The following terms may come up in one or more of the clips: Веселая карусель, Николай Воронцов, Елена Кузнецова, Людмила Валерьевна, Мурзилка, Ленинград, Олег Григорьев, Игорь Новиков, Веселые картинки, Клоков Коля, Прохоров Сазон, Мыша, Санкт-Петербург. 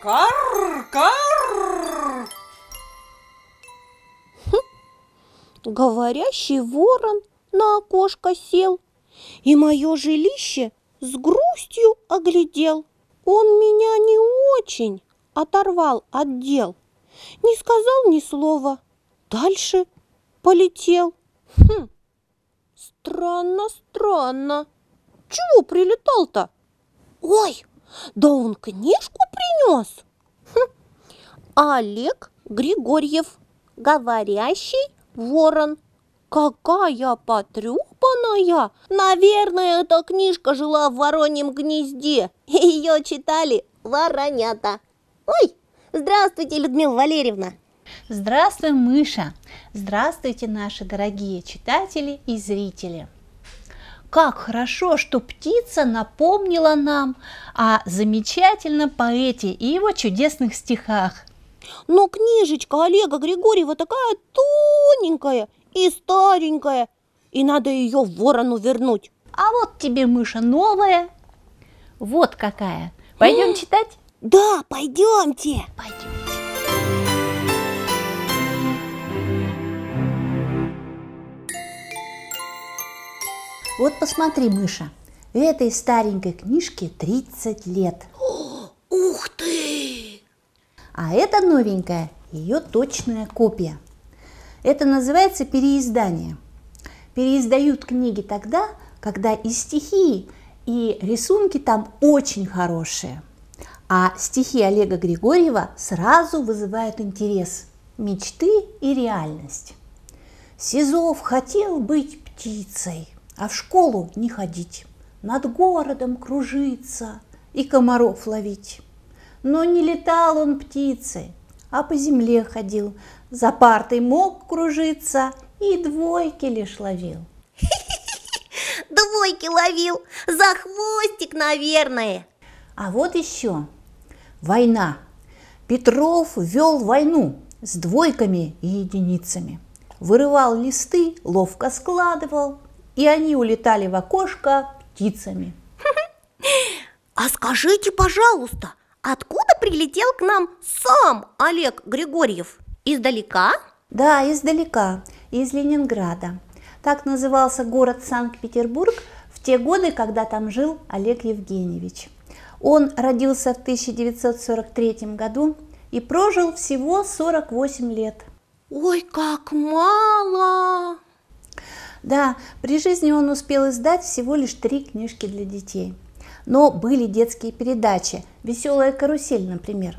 Кар-кар! Говорящий ворон на окошко сел и мое жилище с грустью оглядел. Он меня не очень оторвал от дел, не сказал ни слова, дальше полетел. Странно, странно. Чего прилетал-то? Ой, да он книжку принес. Олег Григорьев, говорящий ворон. Какая потрёпанная! Наверное, эта книжка жила в вороньем гнезде. Ее читали воронята. Ой, здравствуйте, Людмила Валерьевна. Здравствуй, Мыша. Здравствуйте, наши дорогие читатели и зрители. Как хорошо, что птица напомнила нам о замечательном поэте и его чудесных стихах. Но книжечка Олега Григорьева такая тоненькая и старенькая, и надо ее ворону вернуть. А вот тебе, Мыша, новая. Вот какая. Пойдем читать? Да, пойдемте. Пойдем. Вот посмотри, Мыша, этой старенькой книжке 30 лет. Ух ты! А это новенькая, ее точная копия. Это называется переиздание. Переиздают книги тогда, когда и стихи, и рисунки там очень хорошие. А стихи Олега Григорьева сразу вызывают интерес, мечты и реальность. Сизов хотел быть птицей, а в школу не ходить, над городом кружиться и комаров ловить. Но не летал он птицей, а по земле ходил, за партой мог кружиться и двойки лишь ловил. Двойки ловил, за хвостик, наверное. А вот еще война. Петров вел войну с двойками и единицами. Вырывал листы, ловко складывал, и они улетали в окошко птицами. А скажите, пожалуйста, откуда прилетел к нам сам Олег Григорьев? Издалека? Да, издалека, из Ленинграда. Так назывался город Санкт-Петербург в те годы, когда там жил Олег Евгеньевич. Он родился в 1943 году и прожил всего 48 лет. Ой, как мало! Да, при жизни он успел издать всего лишь 3 книжки для детей. Но были детские передачи, «Веселая карусель», например.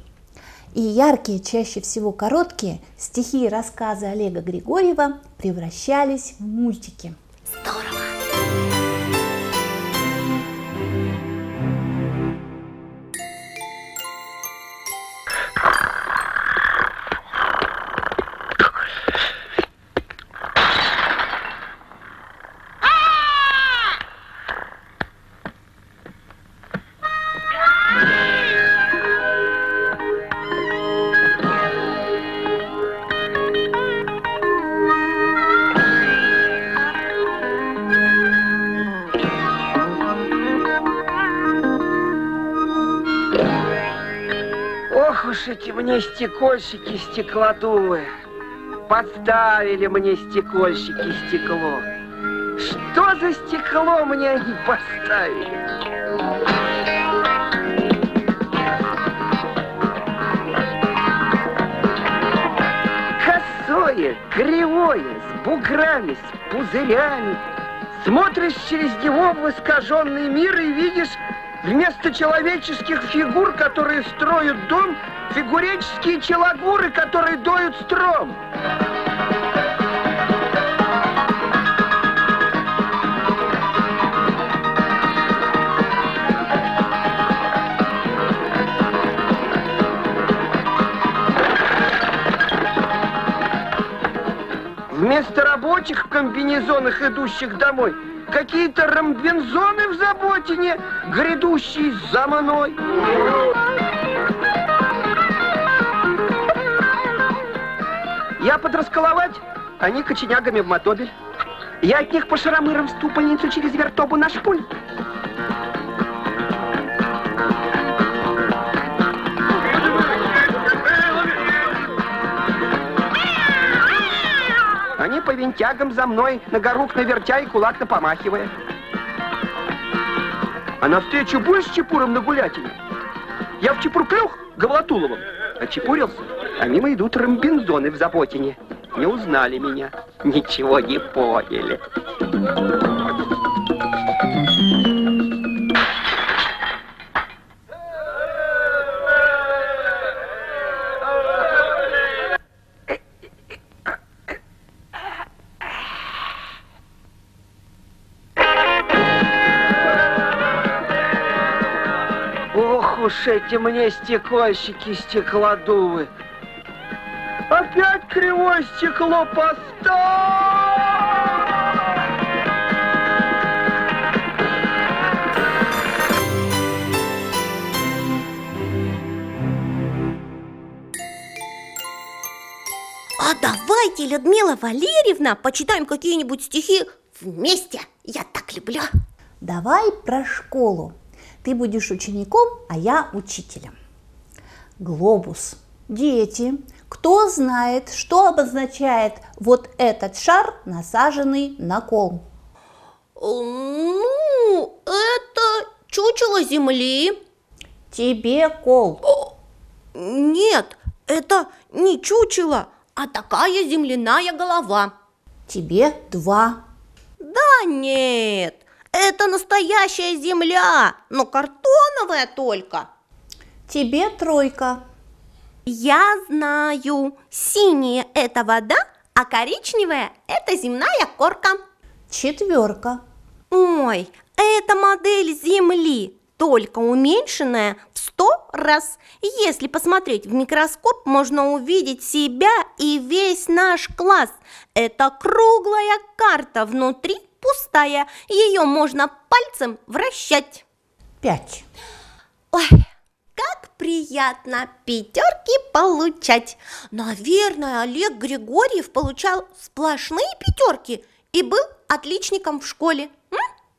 И яркие, чаще всего короткие, стихи и рассказы Олега Григорьева превращались в мультики. Здорово! Мне стекольщики стеклодувы подставили мне стекольщики стекло. Что за стекло мне они поставили? Косое, кривое, с буграми, с пузырями. Смотришь через него в искаженный мир и видишь вместо человеческих фигур, которые строят дом, фигурические челогуры, которые доют стром. Вместо рабочих в комбинезонах, идущих домой, какие-то ромбинзоны в заботине, грядущие за мной. Я подрасколовать, они коченягами в мотобель. Я от них по шаромырам ступальницу через вертобу на шпуль. легким тягом за мной, на горук навертя и кулак напомахивая. А навстречу бой с Чепуром на гулятине. Я в Чепурплюх Гавлатуловым, очепурился, а мимо идут ромбинзоны в Заботине. Не узнали меня, ничего не поняли. Эти мне стекольщики, стеклодувы. Опять кривое стекло поставь! А давайте, Людмила Валерьевна, почитаем какие-нибудь стихи вместе. Я так люблю. Давай про школу. Ты будешь учеником, а я учителем. Глобус. Дети, кто знает, что обозначает вот этот шар, насаженный на кол? Ну, это чучело земли. Тебе кол. Нет, это не чучело, а такая земляная голова. Тебе два. Да нет. Это настоящая земля, но картоновая только. Тебе тройка. Я знаю, синяя – это вода, а коричневая – это земная корка. Четверка. Ой, это модель земли, только уменьшенная в 100 раз. Если посмотреть в микроскоп, можно увидеть себя и весь наш класс. Это круглая карта, внутри пустая, ее можно пальцем вращать. 5. Ой, как приятно пятерки получать. Наверное, Олег Григорьев получал сплошные пятерки и был отличником в школе.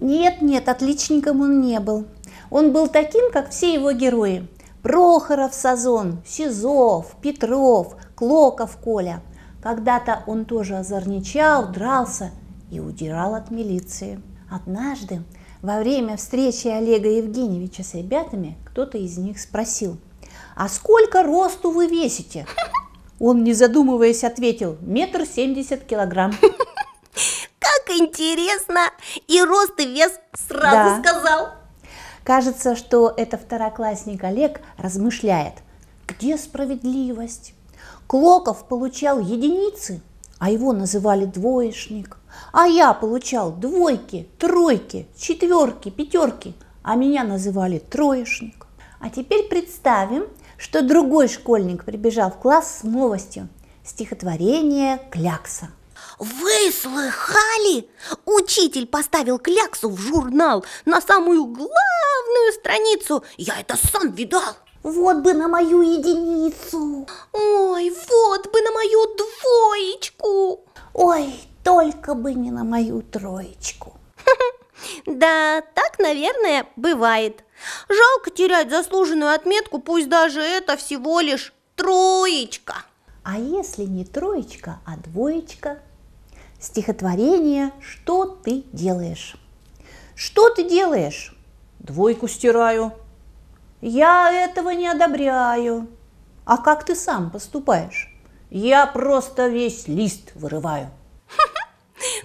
Нет, нет, отличником он не был. Он был таким, как все его герои. Прохоров Сазон, Сизов, Петров, Клоков Коля. Когда-то он тоже озорничал, дрался и удирал от милиции. Однажды, во время встречи Олега Евгеньевича с ребятами, кто-то из них спросил: «А сколько росту вы весите?» Он, не задумываясь, ответил: «170 килограмм». Как интересно! И рост, и вес сразу сказал. Кажется, что это второклассник Олег размышляет: где справедливость? Клоков получал единицы, а его называли двоечник. А я получал двойки, тройки, четверки, пятерки, а меня называли троечник. А теперь представим, что другой школьник прибежал в класс с новостью. Стихотворение «Клякса». Вы слыхали? Учитель поставил кляксу в журнал на самую главную страницу. Я это сам видал. Вот бы на мою единицу. Ой, вот бы на мою двоечку. Ой, только бы не на мою троечку. Да, так, наверное, бывает. Жалко терять заслуженную отметку, пусть даже это всего лишь троечка. А если не троечка, а двоечка? Стихотворение «Что ты делаешь?» Что ты делаешь? Двойку стираю. Я этого не одобряю. А как ты сам поступаешь? Я просто весь лист вырываю.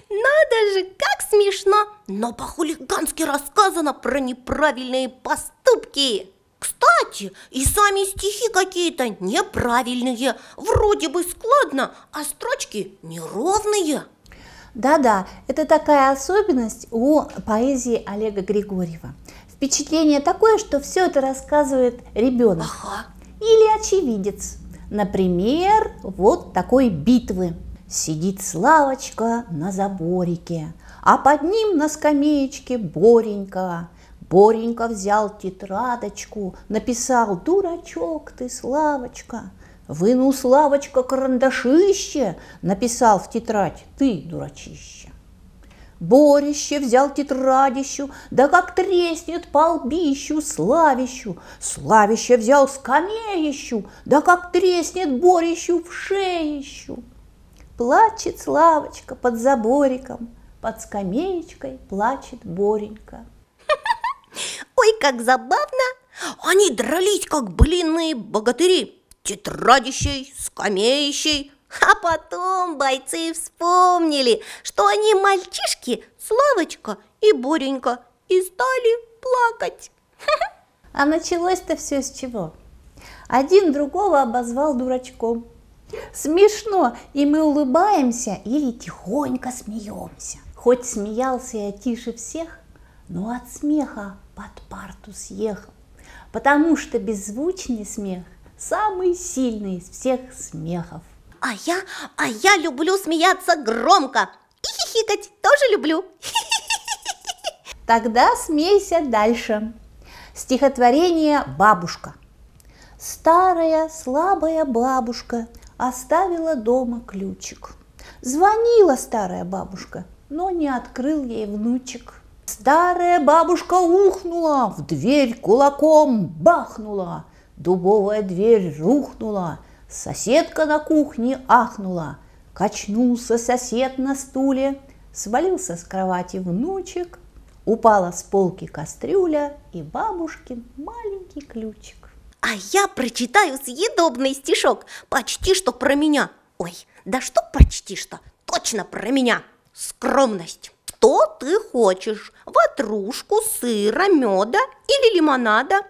Надо же, как смешно, но по-хулигански рассказано про неправильные поступки. Кстати, и сами стихи какие-то неправильные. Вроде бы складно, а строчки неровные. Да-да, это такая особенность у поэзии Олега Григорьева. Впечатление такое, что все это рассказывает ребенок. Ага. Или очевидец. Например, вот такой битвы. Сидит Славочка на заборике, а под ним на скамеечке Боренька. Боренька взял тетрадочку, написал: «Дурачок ты, Славочка». Вынул Славочка карандашище, написал в тетрадь: «Ты, дурачище». Борище взял тетрадищу, да как треснет по лбищу Славищу. Славище взял скамеищу, да как треснет Борищу в шеищу. Плачет Славочка под забориком, под скамеечкой плачет Боренька. Ой, как забавно! Они дрались, как блинные богатыри, тетрадищей, скамеищей. А потом бойцы вспомнили, что они мальчишки Славочка и Боренька, и стали плакать. А началось-то все с чего? Один другого обозвал дурачком. Смешно, и мы улыбаемся или тихонько смеемся. Хоть смеялся я тише всех, но от смеха под парту съехал, потому что беззвучный смех самый сильный из всех смехов. А я люблю смеяться громко, и хихикать тоже люблю. Тогда смейся дальше. Стихотворение «Бабушка». Старая слабая бабушка оставила дома ключик. Звонила старая бабушка, но не открыл ей внучек. Старая бабушка ухнула, в дверь кулаком бахнула, дубовая дверь рухнула, соседка на кухне ахнула, качнулся сосед на стуле, свалился с кровати внучек, упала с полки кастрюля и бабушкин маленький ключик. А я прочитаю съедобный стишок, почти что про меня. Ой, да что почти что, точно про меня. Скромность. Что ты хочешь? Ватрушку, сыра, меда или лимонада?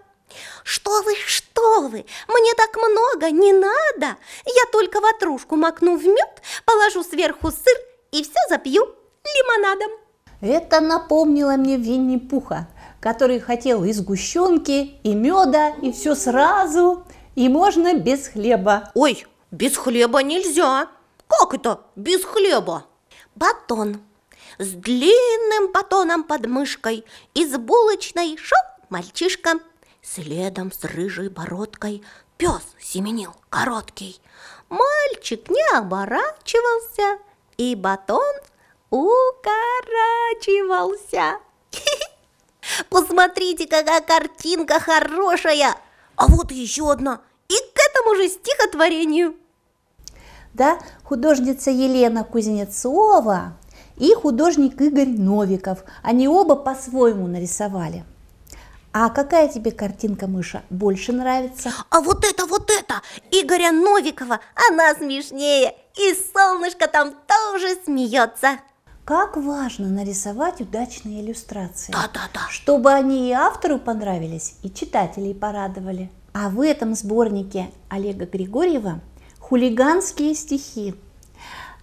Что вы, мне так много не надо. Я только ватрушку макну в мед, положу сверху сыр и все запью лимонадом. Это напомнило мне Винни-Пуха, который хотел и сгущенки, и меда, и все сразу, и можно без хлеба. Ой, без хлеба нельзя. Как это без хлеба? Батон. С длинным батоном под мышкой из булочной шел мальчишка. Следом с рыжей бородкой пес семенил короткий. Мальчик не оборачивался, и батон укорачивался. Посмотрите, какая картинка хорошая! А вот еще одна, и к этому же стихотворению. Да, художница Елена Кузнецова и художник Игорь Новиков. Они оба по-своему нарисовали. А какая тебе картинка, Мыша, больше нравится? А вот это! Игоря Новикова, она смешнее, и солнышко там тоже смеется. Как важно нарисовать удачные иллюстрации, да, чтобы они и автору понравились, и читателей порадовали. А в этом сборнике Олега Григорьева хулиганские стихи.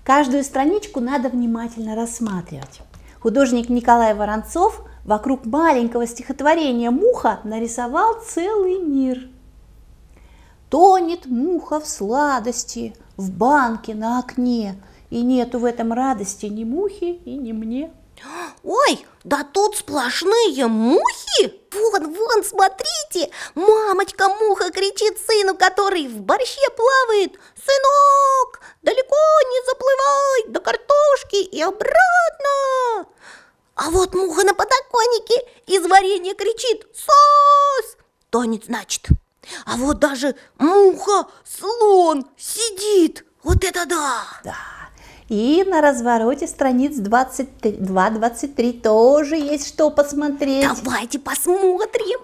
Каждую страничку надо внимательно рассматривать. Художник Николай Воронцов вокруг маленького стихотворения «Муха» нарисовал целый мир. Тонет муха в сладости, в банке на окне, и нету в этом радости ни мухи и ни мне. Ой, да тут сплошные мухи! Вон, смотрите! Мамочка-муха кричит сыну, который в борще плавает. Сынок, далеко не заплывай, до картошки и обратно! А вот муха на подоконнике из варенья кричит: сос! Тонет, значит. А вот даже муха-слон сидит. Вот это да! Да. И на развороте страниц 22-23 тоже есть что посмотреть. Давайте посмотрим.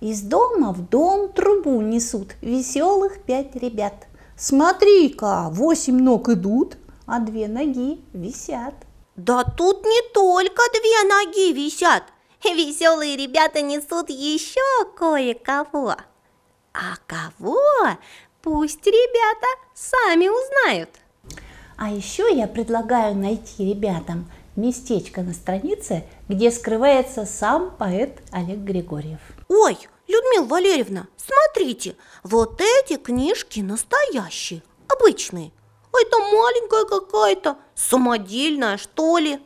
Из дома в дом трубу несут веселых 5 ребят. Смотри-ка, 8 ног идут, а 2 ноги висят. Да тут не только 2 ноги висят. Веселые ребята несут еще кое-кого. А кого? Пусть ребята сами узнают. А еще я предлагаю найти ребятам местечко на странице, где скрывается сам поэт Олег Григорьев. Ой, Людмила Валерьевна, смотрите, вот эти книжки настоящие, обычные. А это маленькая какая-то, самодельная, что ли?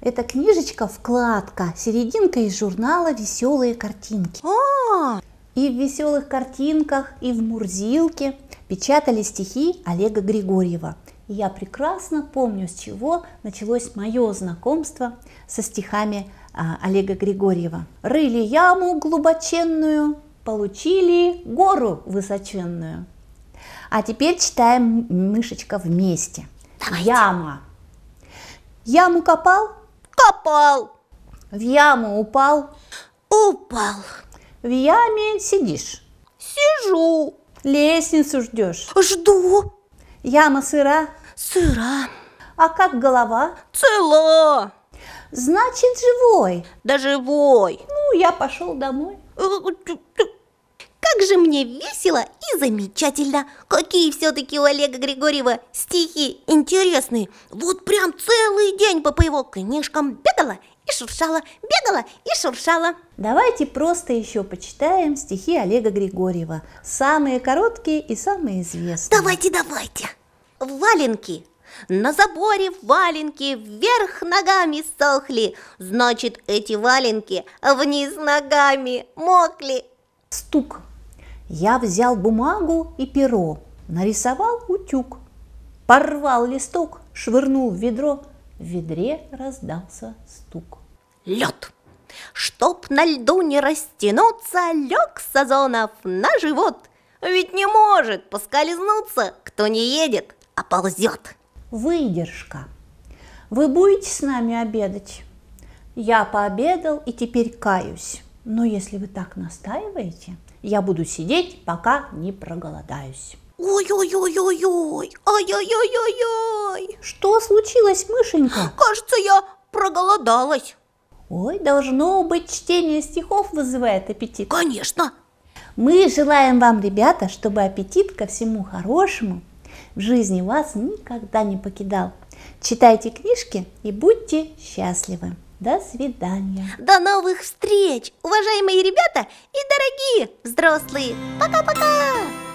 Это книжечка вкладка, серединка из журнала «Веселые картинки». А-а-а. И в «Веселых картинках», и в «Мурзилке» печатали стихи Олега Григорьева. И я прекрасно помню, с чего началось мое знакомство со стихами Олега Григорьева. Рыли яму глубоченную, получили гору высоченную. А теперь читаем, Мышечка, вместе. Да. Давайте. Яма. Яму копал? Копал. В яму упал? Упал. В яме сидишь? Сижу. Лестницу ждешь? Жду. Яма сыра? Сыра. А как голова? Цела. Значит, живой? Да живой. Ну, я пошел домой. Как же мне весело и замечательно. Какие все-таки у Олега Григорьева стихи интересные. Вот прям целый день по его книжкам бегала и шуршала, бегала и шуршала. Давайте просто еще почитаем стихи Олега Григорьева. Самые короткие и самые известные. Давайте, давайте. Валенки. На заборе валенки вверх ногами сохли. Значит, эти валенки вниз ногами мокли. Стук. Я взял бумагу и перо, нарисовал утюг. Порвал листок, швырнул в ведро. В ведре раздался стук. Лед. Чтоб на льду не растянуться, лег Сазонов на живот. Ведь не может поскользнуться, кто не едет, а ползет. Выдержка. Вы будете с нами обедать? Я пообедал и теперь каюсь. Но если вы так настаиваете, я буду сидеть, пока не проголодаюсь. Ой-ой-ой-ой-ой! Ой-ой-ой-ой-ой! Что случилось, Мышенька? Кажется, я проголодалась. Ой, должно быть, чтение стихов вызывает аппетит. Конечно. Мы желаем вам, ребята, чтобы аппетит ко всему хорошему в жизни вас никогда не покидал. Читайте книжки и будьте счастливы. До свидания. До новых встреч, уважаемые ребята и дорогие взрослые. Пока-пока.